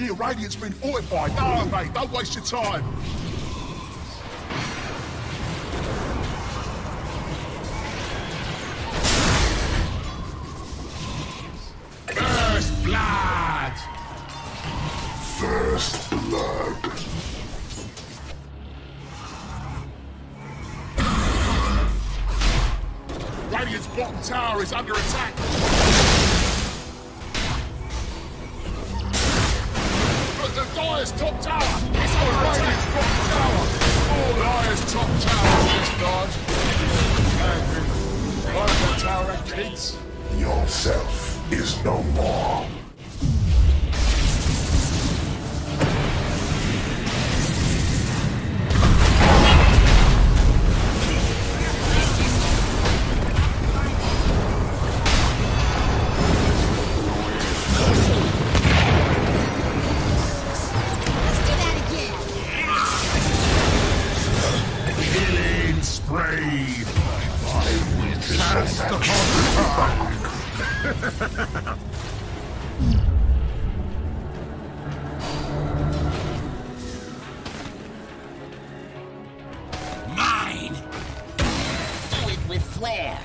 Yeah, Radiant's been fortified. No, mate, don't waste your time. First blood! First blood. Radiant's bottom tower is under attack. But the Dire's top tower is on Radiant's bottom tower. All Dire's top tower is large. And bottom tower activates. Yourself is no more. Mine! Do it with flair!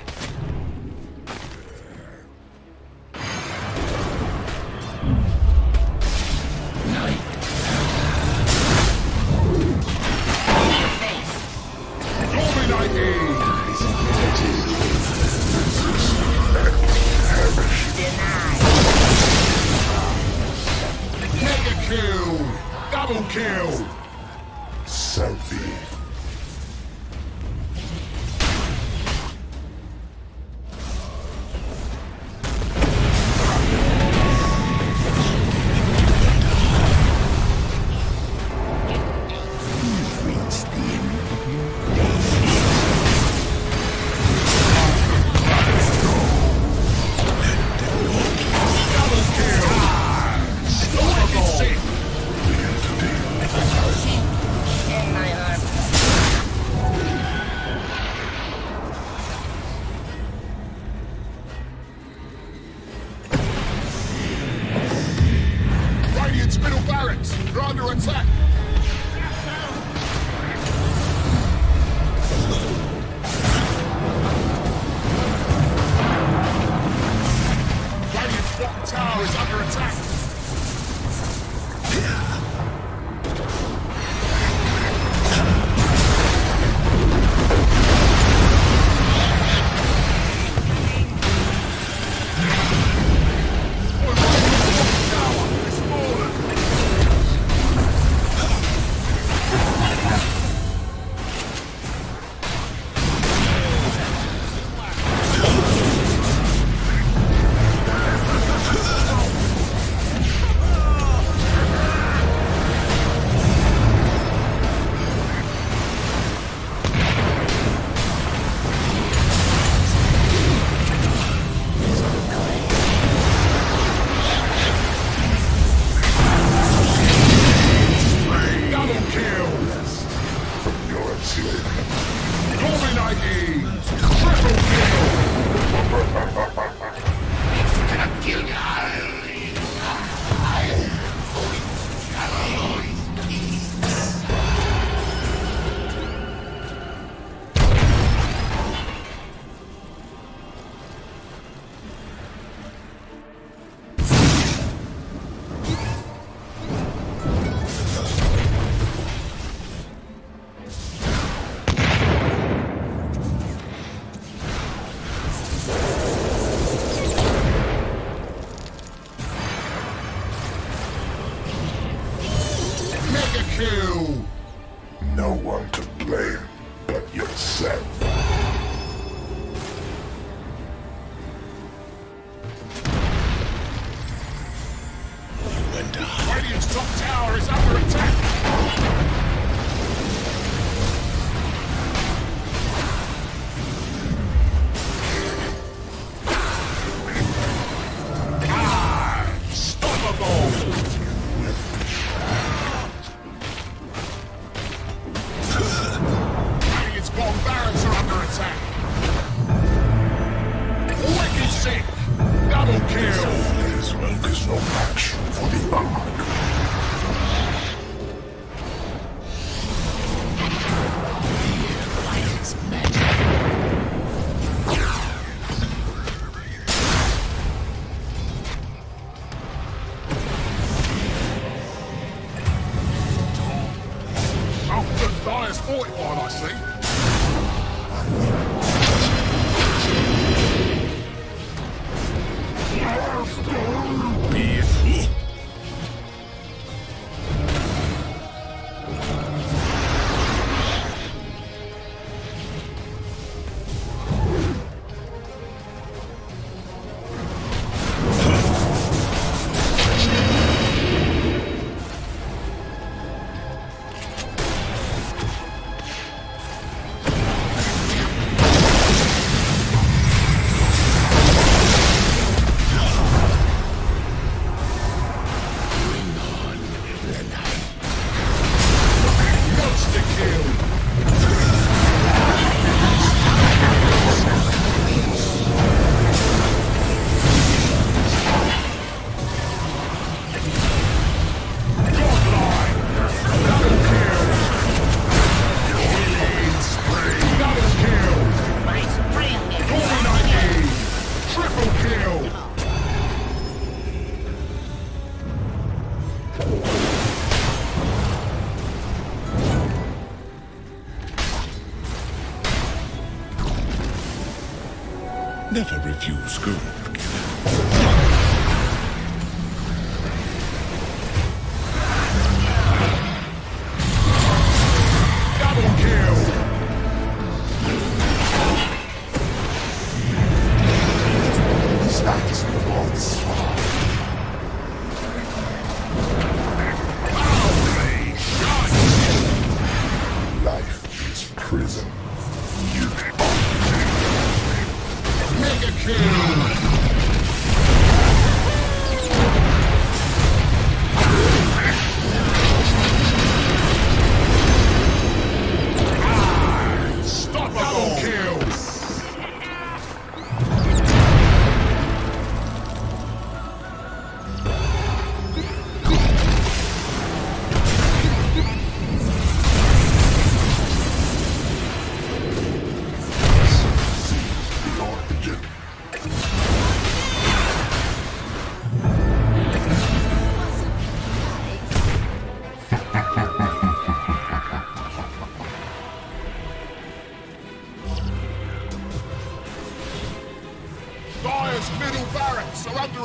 Denied. Never refuse gold.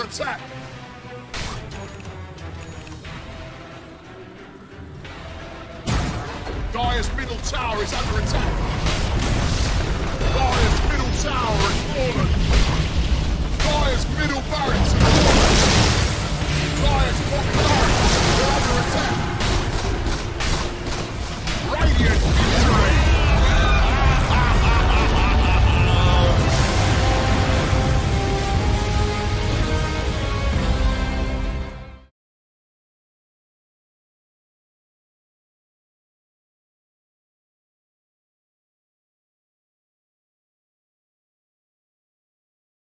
Attack! Dyer's middle tower is under attack! Dyer's middle tower has fallen! Dyer's middle barracks are fallen! Dyer's top barracks are under attack!